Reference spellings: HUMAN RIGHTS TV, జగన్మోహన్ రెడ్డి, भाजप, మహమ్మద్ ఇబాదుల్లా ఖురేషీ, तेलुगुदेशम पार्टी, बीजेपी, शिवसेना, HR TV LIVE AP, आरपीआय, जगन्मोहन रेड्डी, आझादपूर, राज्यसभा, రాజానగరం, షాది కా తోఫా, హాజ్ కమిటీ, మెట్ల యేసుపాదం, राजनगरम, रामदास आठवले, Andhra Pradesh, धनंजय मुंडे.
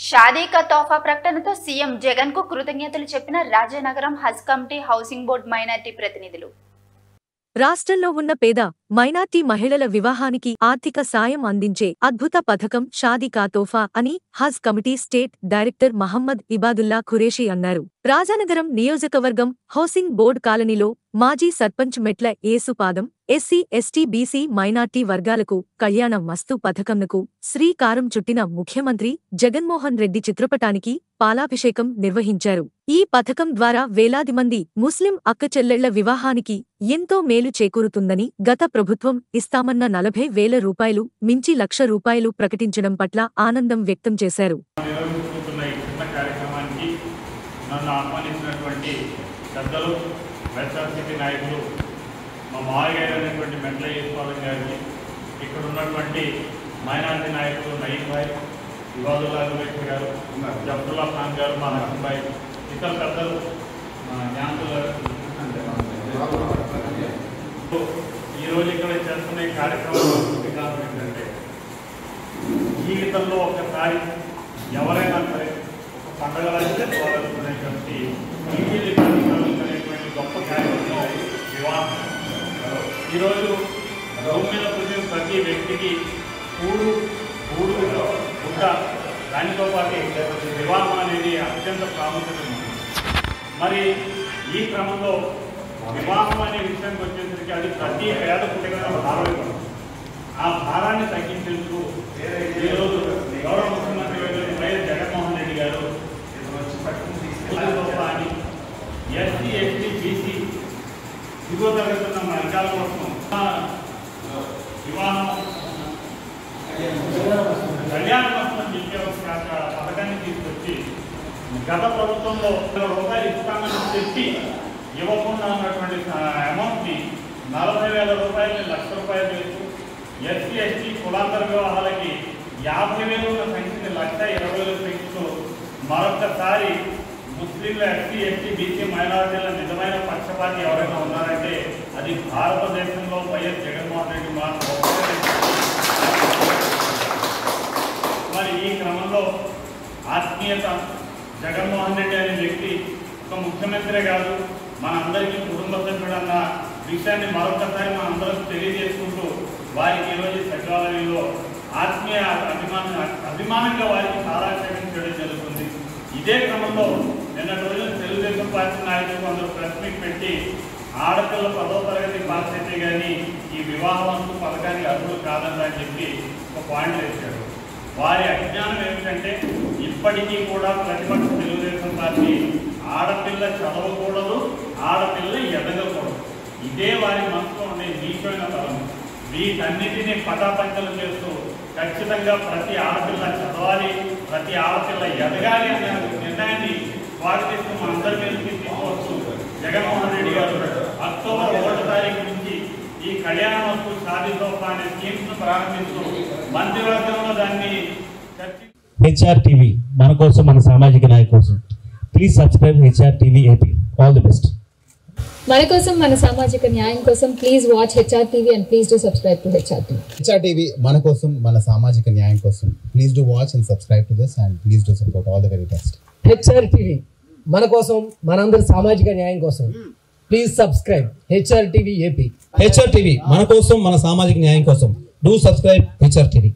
शादी का तोहफा प्रकटन तो सीएम जगन को कृतज्ञतलु चेप्पिन राजनगरम Haj committee housing board minority प्रतिनिधुलु। రాష్ట్రంలో ఉన్న పేద మైనార్టీ మహిళల వివాహానికి ఆర్థిక సాయం అందించే అద్భుత పథకం షాదీ కా తోఫా అని Haj committee state director మహమ్మద్ ఇబాదుల్లా ఖురేషీ అన్నారు। రాజానగరం నియోజకవర్గం హౌసింగ్ బోర్డ్ కాలనీలో మాజీ sarpanch మెట్ల యేసుపాదం SC ST BC minority వర్గాలకు కళ్యాణ వస్తు పథకంకు శ్రీకారం చుట్టిన ముఖ్యమంత్రి జగన్మోహన్ రెడ్డి చిత్రపటానికి పాలాభిషేకం నిర్వహించారు। ఈ పథకం ద్వారా వేలాది మంది ముస్లిం అక్కచెల్లెళ్ల వివాహానికి ఎంతో మేలు చేకూరుతుందని గత ప్రభుత్వం ఇస్తామన్న 40,000 రూపాయలు మించి 1,00,000 రూపాయలు ప్రకటించడం పట్ల ఆనందం వ్యక్తం చేశారు। जीवित एवरना सर पंडगलाने गोप कार्यक्रम विवाह गौम्य प्रति व्यक्ति की पूरी दाने विवाह अने अत्यंत प्रामुख्यता मरी क्रम विवाह अने विषय को वे अभी प्रति पेद कुटना भारत आ भारा तग्गू गौरव मुख्यमंत्री वैएस जगन्मोहन रेड्डी गारु बीसी दिगो तरगत वर्गाल विवाह कल्याण पथका गत प्रभुत्व रूपये इतनी इवक अमौंट 40,000 रूपये 1,00,000 रूपये एससी एसटी कुलांतर विवाहाल की 50,000 संख्य 1,20,000 संख्य मरकसारी मुस्लिम एससी एसटी बीसी मैनारटी निजमान पक्षपाती एवरना उन्नारंटे अभी भारत देश में वैएस जगन्मोहन रेड्डी मैं क्रम आत्मीयता जगन्मोहन रेड्डी अने व्यक्ति तो मुख्यमंत्री का मन अंदर की कुट सभ्युना विषया मरकसारी मन अंदर तेजेसू वारी सचिवालयों आत्मीय अभिमा अभिमा वारी साराशे इदे क्रम तेलुगुदेशम पार्टी नायक को प्रेस मीट आड़पि 10వ తరగతి पास विवाह वस्तु पथका अर्हुल का पाइंटा वारी अज्ञानमेंटे इपड़की प्रतिपक्ष तेलुगुदेशम पार्टी आड़पिल चलवकूडदु आड़पिल एदगकूडदु इदे वारी मनसुलो उंडे नीचैन तलम వీటన్నిటిని పటాపంచలు చేస్తూ ఖచ్చితంగా ప్రతి ఆడపిల్ల చదవాలి ప్రతి ఆడపిల్ల ఎదగాలి అనే నిర్ణయాన్ని పాటిస్తూ మనందరి మీదకి తీసుకోవచ్చు। జగన్మోహన్ రెడ్డి గారు అక్టోబర్ 1వ తారీఖు నుంచి ఈ కళ్యాణ వస్తు షాదీ తోఫా అనే స్కీమ్ను ప్రారంభిస్తూ మంత్రివర్గంలో దాన్ని హెచ్ఆర్ టీవీ మన కోసం మన సామాజిక నాయకుల కోసం please subscribe HR TV AP all the best. मन कोसम मन सामाजिक न्यायम कोसम please watch HR TV and please do subscribe to HR TV. HR TV मन कोसम मन सामाजिक न्यायम कोसम please do watch and subscribe to this and please do support all the very best. HR TV मन कोसम मनंदर सामाजिक न्यायम कोसम please subscribe HR TV AP. HR TV मन कोसम मन सामाजिक न्यायम कोसम do subscribe HR TV.